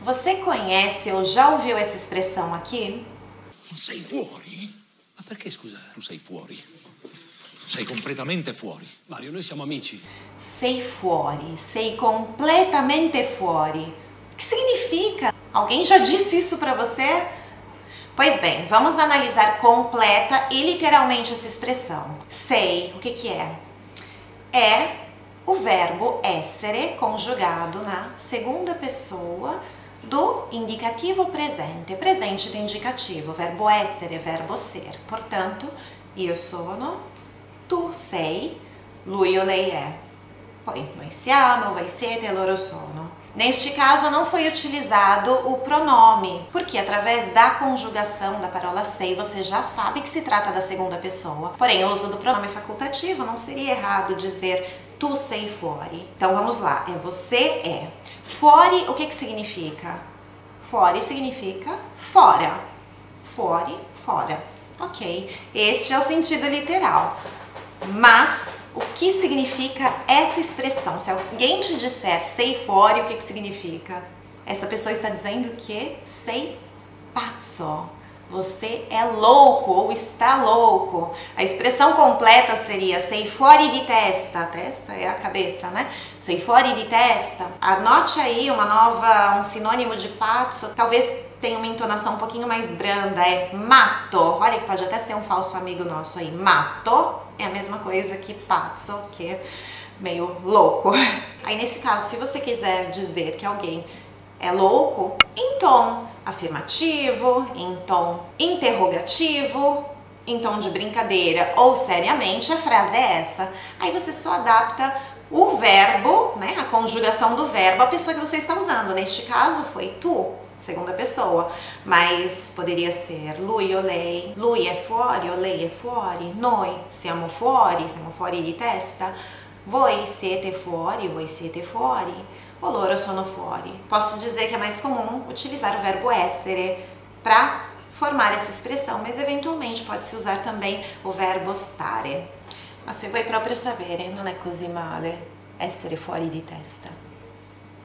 Você conhece ou já ouviu essa expressão aqui? Sei fuori? Ma perché, scusa, tu sei fuori? Sei completamente fuori. Mario, noi siamo amici. Sei fuori, sei completamente fuori. O que significa? Alguém já disse isso pra você? Pois bem, vamos analisar completa e literalmente essa expressão. Sei, o que que é? É o verbo essere conjugado na segunda pessoa do indicativo presente. Presente do indicativo, verbo essere, verbo ser. Portanto, io sono, tu sei, lui ou lei é. Poi, noi siamo, voi siete, loro sono. Neste caso, não foi utilizado o pronome, porque através da conjugação da parola sei, você já sabe que se trata da segunda pessoa. Porém, o uso do pronome facultativo não seria errado dizer tu sei fuori. Então, vamos lá. É você é. Fuori, o que que significa? Fuori significa fora. Fuori, fora. Ok. Este é o sentido literal. Mas, o que significa essa expressão? Se alguém te disser sei fuori, o que que significa? Essa pessoa está dizendo que sei pazzo. Você é louco ou está louco. A expressão completa seria sei fuori di testa. Testa é a cabeça, né? Sei fuori di testa. Anote aí uma nova, um sinônimo de pazzo. Talvez tenha uma entonação um pouquinho mais branda. É matto. Olha que pode até ser um falso amigo nosso aí. Matto. É a mesma coisa que pazzo, que é meio louco. Aí nesse caso, se você quiser dizer que alguém é louco, em tom afirmativo, em tom interrogativo, em tom de brincadeira ou seriamente, a frase é essa. Aí você só adapta o verbo, né, a conjugação do verbo à pessoa que você está usando. Neste caso foi tu, segunda pessoa, mas poderia ser lui ou lei, lui è fuori ou lei è fuori, noi siamo fuori di testa, voi siete fuori, ou loro sono fuori. Posso dizer que é mais comum utilizar o verbo essere para formar essa expressão, mas eventualmente pode-se usar também o verbo stare. Ma se voi proprio sapere, non è così male essere fuori di testa.